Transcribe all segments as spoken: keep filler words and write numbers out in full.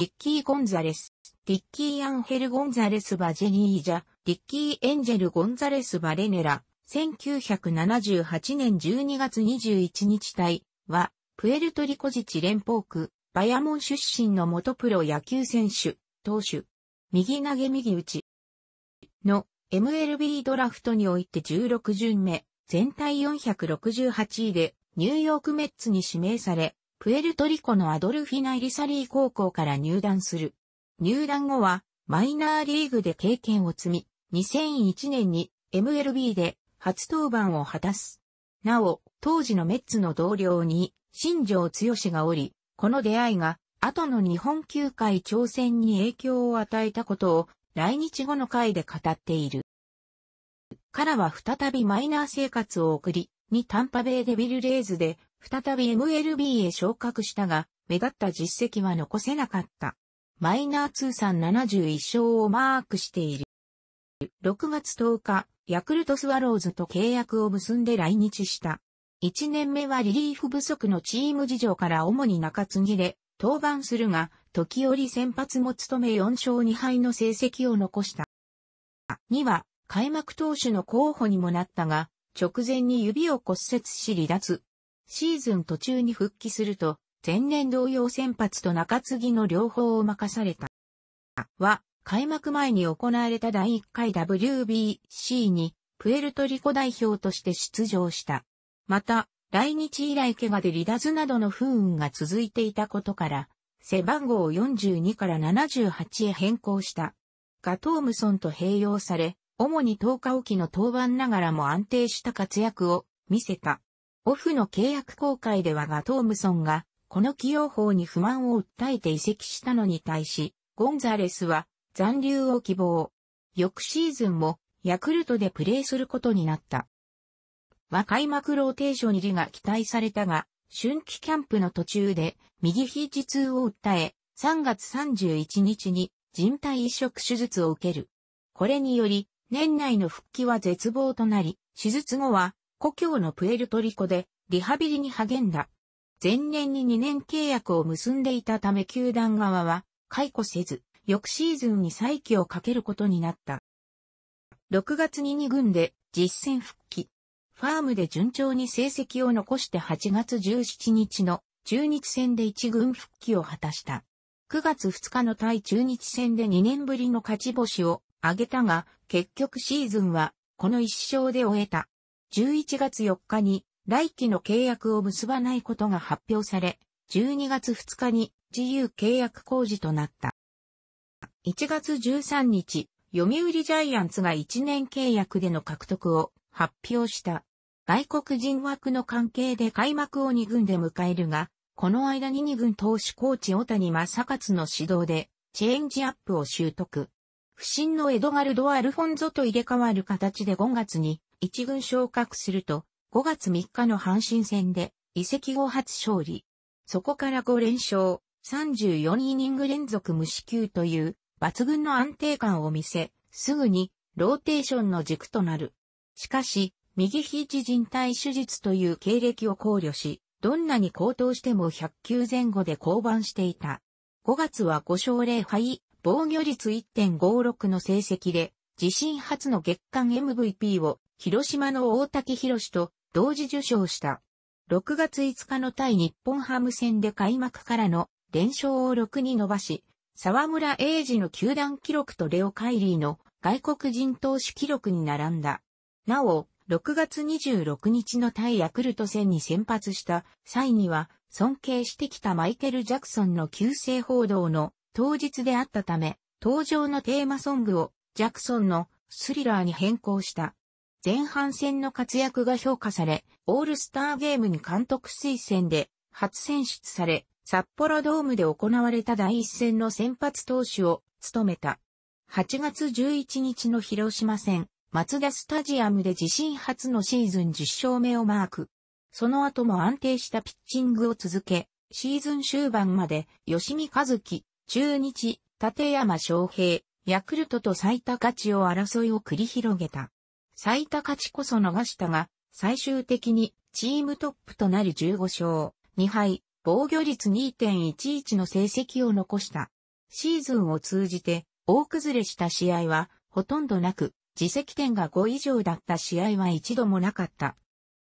リッキー・ゴンザレス、リッキー・アンヘル・ゴンザレス・バジェニージャ、リッキー・エンジェル・ゴンザレス・バレネラ、せんきゅうひゃくななじゅうはちねんじゅうにがつにじゅういちにち帯は、プエルトリコ自治連邦区、バヤモン出身の元プロ野球選手、投手、右投げ右打ちの エムエルビー ドラフトにおいてじゅうろくじゅんめ、全体よんひゃくろくじゅうはちいでニューヨークメッツに指名され、プエルトリコのアドルフィナ・イリサリー高校から入団する。入団後はマイナーリーグで経験を積み、にせんいちねんに エムエルビー で初登板を果たす。なお、当時のメッツの同僚に新庄剛志がおり、この出会いが後の日本球界挑戦に影響を与えたことを来日後の回で語っている。からは再びマイナー生活を送り、にタンパベイデビルレイズで再び エムエルビー へ昇格したが、目立った実績は残せなかった。マイナー通算ななじゅういっしょうをマークしている。ろくがつとおか、ヤクルトスワローズと契約を結んで来日した。いちねんめはリリーフ不足のチーム事情から主に中継ぎで登板するが、時折先発も務めよんしょうにはいの成績を残した。には、開幕投手の候補にもなったが、直前に指を骨折し離脱。シーズン途中に復帰すると、前年同様先発と中継ぎの両方を任された。は、開幕前に行われただいいっかい ダブリュービーシー に、プエルトリコ代表として出場した。また、来日以来怪我で離脱などの不運が続いていたことから、背番号をよんじゅうにからななじゅうはちへ変更した。ガトームソンと併用され、主にとおかおきの登板ながらも安定した活躍を見せた。オフの契約更改ではガトームソンが、この起用法に不満を訴えて移籍したのに対し、ゴンザレスは残留を希望。翌シーズンもヤクルトでプレーすることになった。は開幕ローテーション入りが期待されたが、春季キャンプの途中で右肘痛を訴え、さんがつさんじゅういちにちに靭帯移植手術を受ける。これにより、年内の復帰は絶望となり、手術後は故郷のプエルトリコでリハビリに励んだ。前年ににねんけいやくを結んでいたため球団側は解雇せず、翌シーズンに再起をかけることになった。ろくがつににぐんで実戦復帰。ファームで順調に成績を残してはちがつじゅうしちにちの中日戦でいちぐん復帰を果たした。くがつふつかの対中日戦でにねんぶりの勝ち星を挙げたが、結局シーズンはこのいっしょうで終えた。じゅういちがつよっかに来期の契約を結ばないことが発表され、じゅうにがつふつかに自由契約公示となった。いちがつじゅうさんにち、読売ジャイアンツがいちねんけいやくでの獲得を発表した。外国人枠の関係で開幕をにぐんで迎えるが、この間ににぐん投手コーチ小谷正勝の指導で、チェンジアップを習得。不振のエドガルド・アルフォンゾと入れ替わる形でごがつにいちぐん昇格すると、ごがつみっかの阪神戦で移籍後初勝利。そこからごれんしょう、さんじゅうよんイニング連続無四球という抜群の安定感を見せ、すぐにローテーションの軸となる。しかし、右肘靭帯手術という経歴を考慮し、どんなに好投してもひゃっきゅうぜんごで降板していた。ごがつはごしょうぜろはい、防御率 いってんごろく の成績で、自身初の月間 エムブイピー を広島の大竹宏と同時受賞した。ろくがついつかの対日本ハム戦で開幕からの連勝をろくに伸ばし、沢村栄治の球団記録とレオ・カイリーの外国人投手記録に並んだ。なお、ろくがつにじゅうろくにちの対ヤクルト戦に先発した際には、尊敬してきたマイケル・ジャクソンの急逝報道の当日であったため、登場のテーマソングをジャクソンのスリラーに変更した。前半戦の活躍が評価され、オールスターゲームに監督推薦で初選出され、札幌ドームで行われた第一戦の先発投手を務めた。はちがつじゅういちにちの広島戦、マツダスタジアムで自身初のシーズンじゅっしょうめをマーク。その後も安定したピッチングを続け、シーズン終盤まで吉見和樹、中日、立山翔平、ヤクルトと最多勝ちを争いを繰り広げた。最多勝ちこそ逃したが、最終的にチームトップとなるじゅうごしょうにはい、防御率 にてんいちいち の成績を残した。シーズンを通じて大崩れした試合はほとんどなく、自責点がご以上だった試合は一度もなかった。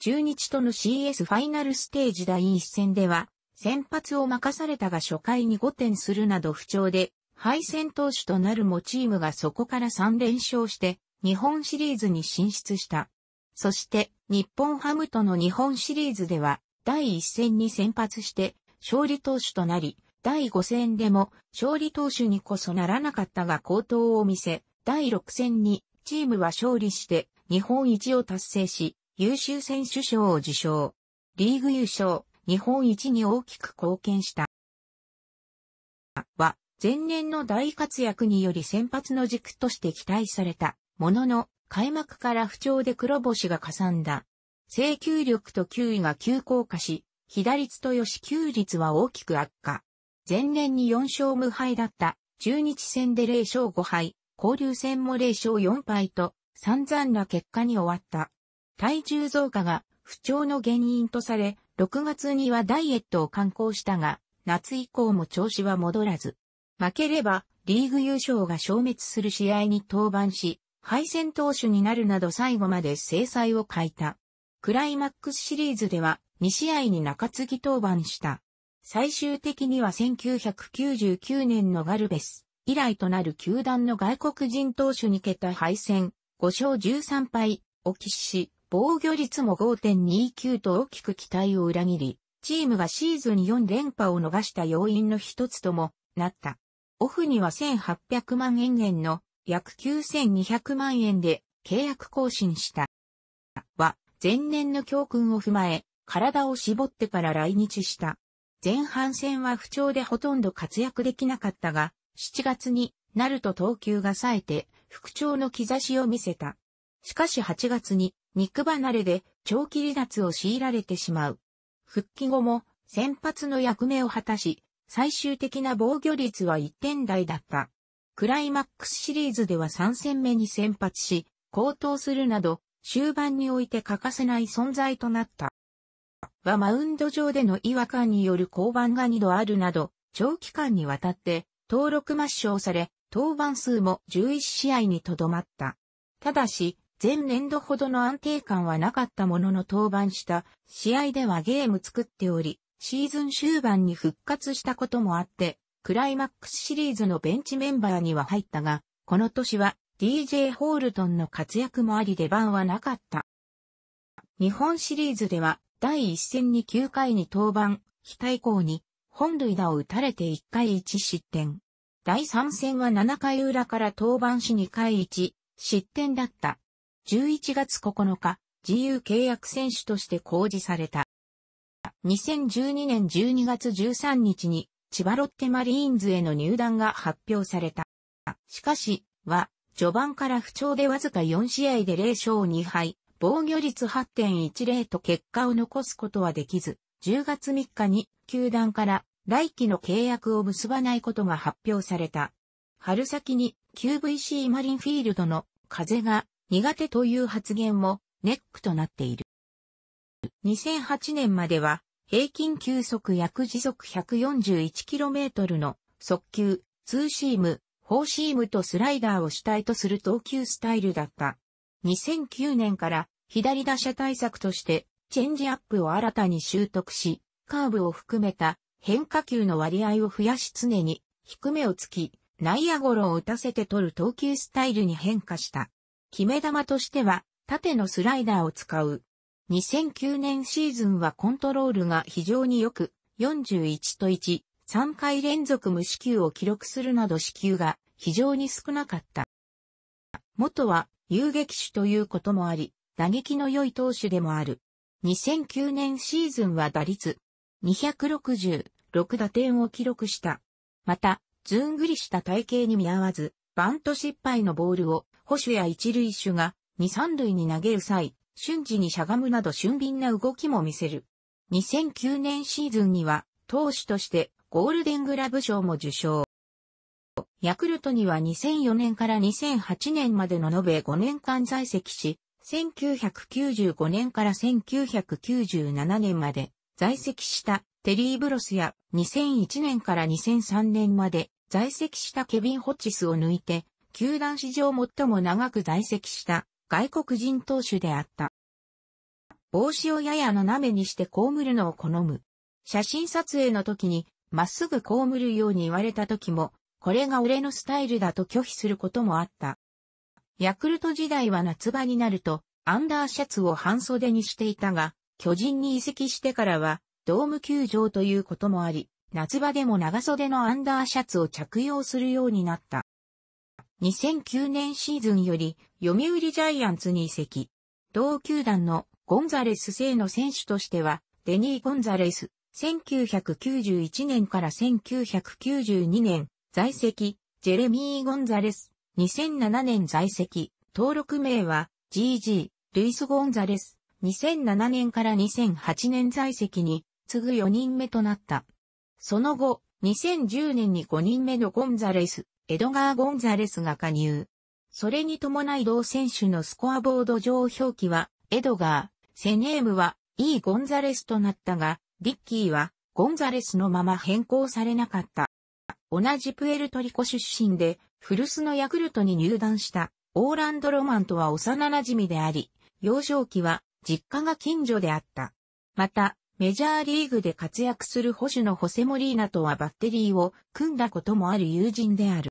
中日との シーエス ファイナルステージ第一戦では、先発を任されたが初回にごてんするなど不調で、敗戦投手となるもチームがそこからさん連勝して、日本シリーズに進出した。そして、日本ハムとの日本シリーズでは、第一戦に先発して、勝利投手となり、第ご戦でも、勝利投手にこそならなかったが好投を見せ、第ろく戦に、チームは勝利して、日本一を達成し、優秀選手賞を受賞。リーグ優勝、日本一に大きく貢献した。は、前年の大活躍により先発の軸として期待された。ものの、開幕から不調で黒星がかさんだ。制球力と球威が急降下し、被打率と与四球率は大きく悪化。前年によん勝無敗だった、中日戦でぜろ勝ご敗、交流戦もぜろ勝よん敗と、散々な結果に終わった。体重増加が不調の原因とされ、ろくがつにはダイエットを敢行したが、夏以降も調子は戻らず。負ければ、リーグ優勝が消滅する試合に登板し、敗戦投手になるなど最後まで精彩を欠いた。クライマックスシリーズではに試合に中継ぎ登板した。最終的にはせんきゅうひゃくきゅうじゅうきゅうねんのガルベス以来となる球団の外国人投手に桁敗戦、ご勝じゅうさん敗を喫し、防御率も ごてんにきゅう と大きく期待を裏切り、チームがシーズンよん連覇を逃した要因の一つともなった。オフにはせんはっぴゃくまんえん減の約きゅうせんにひゃくまんえんで契約更新した。は、前年の教訓を踏まえ、体を絞ってから来日した。前半戦は不調でほとんど活躍できなかったが、しちがつになると投球が冴えて、復調の兆しを見せた。しかしはちがつに肉離れで長期離脱を強いられてしまう。復帰後も先発の役目を果たし、最終的な防御率はいってん台だった。クライマックスシリーズではさん戦目に先発し、好投するなど、終盤において欠かせない存在となった。はマウンド上での違和感による降板がにどあるなど、長期間にわたって、登録抹消され、登板数もじゅういち試合にとどまった。ただし、前年度ほどの安定感はなかったものの登板した、試合ではゲーム作っており、シーズン終盤に復活したこともあって、クライマックスシリーズのベンチメンバーには入ったが、この年は ディージェー ホールトンの活躍もあり出番はなかった。日本シリーズでは第いち戦にきゅうかいに登板、日対抗に本塁打を打たれていっかいいち失点。だいさん戦はななかい裏から登板しにかいいち失点だった。じゅういちがつここのか、自由契約選手として公示された。にせんじゅうにねんじゅうにがつじゅうさんにちに、千葉ロッテマリーンズへの入団が発表された。しかし、は、序盤から不調でわずかよん試合でぜろ勝に敗、防御率 はちてんいちぜろ と結果を残すことはできず、じゅうがつみっかに球団から来季の契約を結ばないことが発表された。春先に キューブイシー マリンフィールドの風が苦手という発言もネックとなっている。にせんはちねんまでは、平均球速約時速 ひゃくよんじゅういちキロメートル の速球、ツーシーム、フォーシームとスライダーを主体とする投球スタイルだった。にせんきゅうねんから左打者対策としてチェンジアップを新たに習得し、カーブを含めた変化球の割合を増やし常に低めをつき、内野ゴロを打たせて取る投球スタイルに変化した。決め球としては縦のスライダーを使う。にせんきゅうねんシーズンはコントロールが非常に良く、よんじゅういちといち、さんかい連続無四球を記録するなど四球が非常に少なかった。元は遊撃手ということもあり、打撃の良い投手でもある。にせんきゅうねんシーズンは打率にひゃくろくじゅうろく打点を記録した。また、ずんぐりした体型に見合わず、バント失敗のボールを捕手や一塁手がに、さん塁に投げる際、瞬時にしゃがむなど俊敏な動きも見せる。にせんきゅうねんシーズンには投手としてゴールデングラブ賞も受賞。ヤクルトにはにせんよねんからにせんはちねんまでの延べごねんかん在籍し、せんきゅうひゃくきゅうじゅうごねんからせんきゅうひゃくきゅうじゅうななねんまで在籍したテリー・ブロスやにせんいちねんからにせんさんねんまで在籍したケビン・ホッジスを抜いて、球団史上最も長く在籍した外国人投手であった。帽子をやや斜めにして被るのを好む。写真撮影の時にまっすぐ被るように言われた時も、これが俺のスタイルだと拒否することもあった。ヤクルト時代は夏場になると、アンダーシャツを半袖にしていたが、巨人に移籍してからは、ドーム球場ということもあり、夏場でも長袖のアンダーシャツを着用するようになった。にせんきゅうねんシーズンより、読売ジャイアンツに移籍。同球団のゴンザレス製の選手としては、デニー・ゴンザレス、せんきゅうひゃくきゅうじゅういちねんからせんきゅうひゃくきゅうじゅうにねん、在籍、ジェレミー・ゴンザレス、にせんななねん在籍、登録名は、ジージー、ルイス・ゴンザレス、にせんななねんからにせんはちねん在籍に、次ぐよにんめとなった。その後、にせんじゅうねんにごにんめのゴンザレス、エドガー・ゴンザレスが加入。それに伴い同選手のスコアボード上表記は、エドガー、セネームは、E・ゴンザレスとなったが、ディッキーは、ゴンザレスのまま変更されなかった。同じプエルトリコ出身で、古巣のヤクルトに入団した、オーランド・ロマンとは幼馴染であり、幼少期は、実家が近所であった。また、メジャーリーグで活躍する捕手のホセ・モリーナとはバッテリーを組んだこともある友人である。